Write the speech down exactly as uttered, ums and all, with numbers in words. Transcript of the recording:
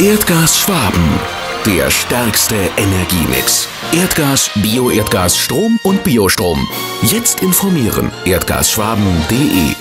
Erdgas Schwaben, der stärkste Energiemix. Erdgas, Bio-Erdgas, Strom und Biostrom. Jetzt informieren. Erdgas Schwaben punkt de